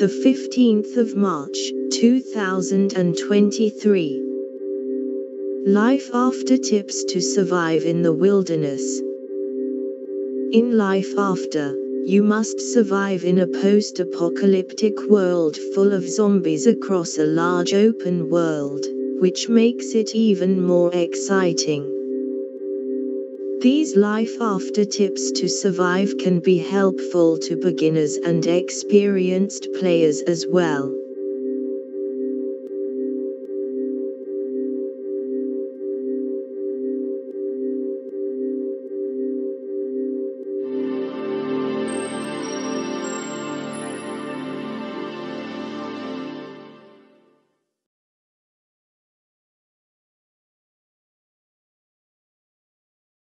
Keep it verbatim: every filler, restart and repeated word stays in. the fifteenth of March, two thousand twenty-three. Life After tips to survive in the wilderness. In Life After, you must survive in a post-apocalyptic world full of zombies across a large open world, which makes it even more exciting. These Life After tips to survive can be helpful to beginners and experienced players as well.